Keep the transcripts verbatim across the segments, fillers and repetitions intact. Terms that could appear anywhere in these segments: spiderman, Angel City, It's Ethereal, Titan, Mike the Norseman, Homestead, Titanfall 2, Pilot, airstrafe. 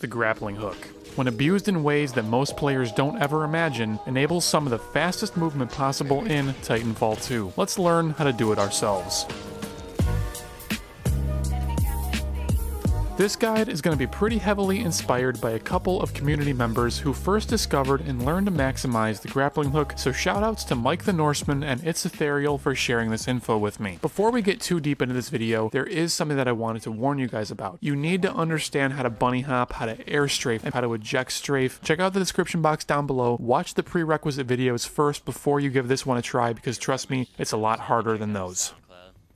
The grappling hook, when abused in ways that most players don't ever imagine, enables some of the fastest movement possible in Titanfall two. Let's learn how to do it ourselves. This guide is going to be pretty heavily inspired by a couple of community members who first discovered and learned to maximize the grappling hook, so shoutouts to Mike the Norseman and It's Ethereal for sharing this info with me. Before we get too deep into this video, there is something that I wanted to warn you guys about. You need to understand how to bunny hop, how to air strafe, and how to eject strafe. Check out the description box down below, watch the prerequisite videos first before you give this one a try, because trust me, it's a lot harder than those.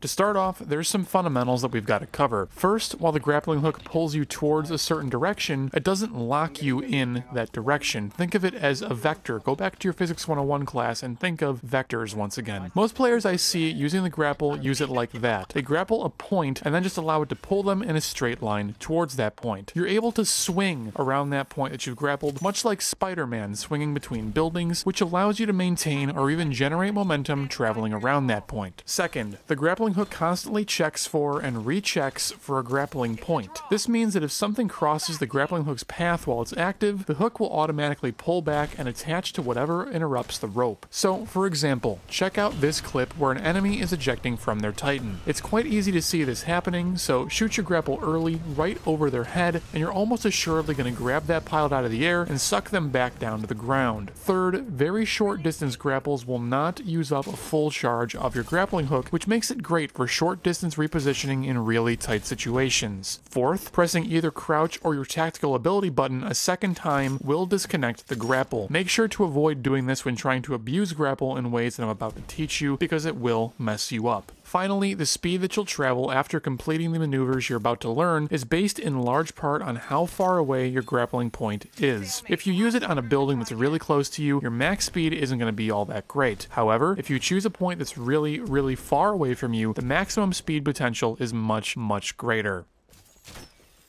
To start off, there's some fundamentals that we've got to cover. First, while the grappling hook pulls you towards a certain direction, it doesn't lock you in that direction. Think of it as a vector. Go back to your Physics one oh one class and think of vectors once again. Most players I see using the grapple use it like that. They grapple a point and then just allow it to pull them in a straight line towards that point. You're able to swing around that point that you've grappled, much like Spider-Man swinging between buildings, which allows you to maintain or even generate momentum traveling around that point. Second, the grappling hook constantly checks for and rechecks for a grappling point. This means that if something crosses the grappling hook's path while it's active, the hook will automatically pull back and attach to whatever interrupts the rope. So, for example, check out this clip where an enemy is ejecting from their Titan. It's quite easy to see this happening, so shoot your grapple early, right over their head, and you're almost assuredly going to grab that pilot out of the air and suck them back down to the ground. Third, very short distance grapples will not use up a full charge of your grappling hook, which makes it great for short distance repositioning in really tight situations. Fourth, pressing either crouch or your tactical ability button a second time will disconnect the grapple. Make sure to avoid doing this when trying to abuse grapple in ways that I'm about to teach you, because it will mess you up. Finally, the speed that you'll travel after completing the maneuvers you're about to learn is based in large part on how far away your grappling point is. If you use it on a building that's really close to you, your max speed isn't going to be all that great. However, if you choose a point that's really, really far away from you, the maximum speed potential is much, much greater.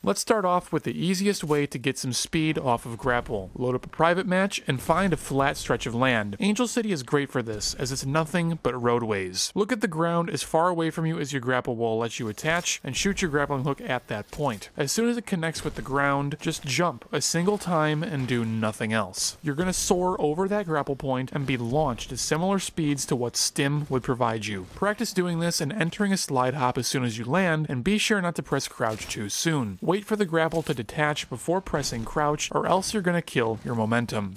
Let's start off with the easiest way to get some speed off of grapple. Load up a private match and find a flat stretch of land. Angel City is great for this, as it's nothing but roadways. Look at the ground as far away from you as your grapple will let you attach, and shoot your grappling hook at that point. As soon as it connects with the ground, just jump a single time and do nothing else. You're going to soar over that grapple point and be launched at similar speeds to what Stim would provide you. Practice doing this and entering a slide hop as soon as you land, and be sure not to press crouch too soon. Wait for the grapple to detach before pressing crouch, or else you're going to kill your momentum.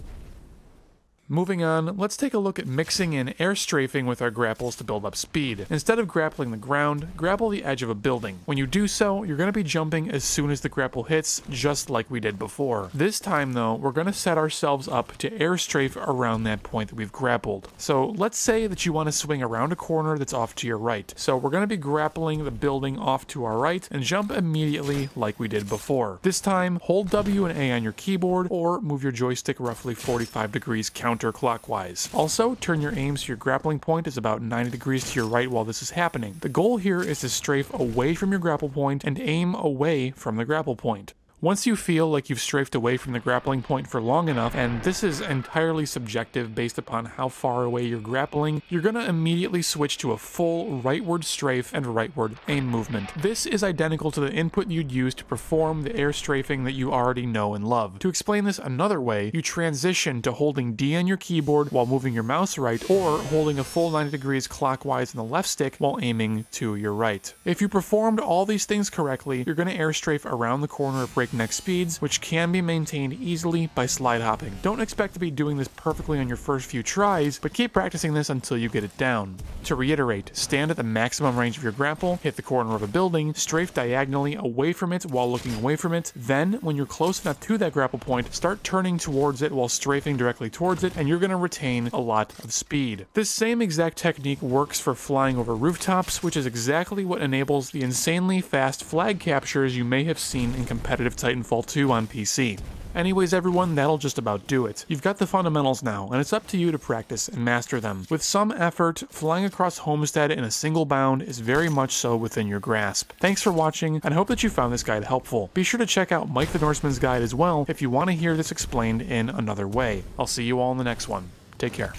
Moving on, let's take a look at mixing in air strafing with our grapples to build up speed. Instead of grappling the ground, grapple the edge of a building. When you do so, you're going to be jumping as soon as the grapple hits, just like we did before. This time though, we're going to set ourselves up to air strafe around that point that we've grappled. So let's say that you want to swing around a corner that's off to your right. So we're going to be grappling the building off to our right and jump immediately like we did before. This time, hold W and A on your keyboard, or move your joystick roughly forty-five degrees counter counterclockwise. Also, turn your aim so your grappling point is about ninety degrees to your right while this is happening. The goal here is to strafe away from your grapple point and aim away from the grapple point. Once you feel like you've strafed away from the grappling point for long enough, and this is entirely subjective based upon how far away you're grappling, you're going to immediately switch to a full rightward strafe and rightward aim movement. This is identical to the input you'd use to perform the air strafing that you already know and love. To explain this another way, you transition to holding D on your keyboard while moving your mouse right, or holding a full ninety degrees clockwise on the left stick while aiming to your right. If you performed all these things correctly, you're going to air strafe around the corner of breakneck speeds, which can be maintained easily by slide hopping. Don't expect to be doing this perfectly on your first few tries, but keep practicing this until you get it down. To reiterate, stand at the maximum range of your grapple, hit the corner of a building, strafe diagonally away from it while looking away from it, then when you're close enough to that grapple point, start turning towards it while strafing directly towards it, and you're going to retain a lot of speed. This same exact technique works for flying over rooftops, which is exactly what enables the insanely fast flag captures you may have seen in competitive Titanfall two on P C. Anyways everyone, that'll just about do it. You've got the fundamentals now, and it's up to you to practice and master them. With some effort, flying across Homestead in a single bound is very much so within your grasp. Thanks for watching, and I hope that you found this guide helpful. Be sure to check out Mike the Norseman's guide as well if you want to hear this explained in another way. I'll see you all in the next one. Take care.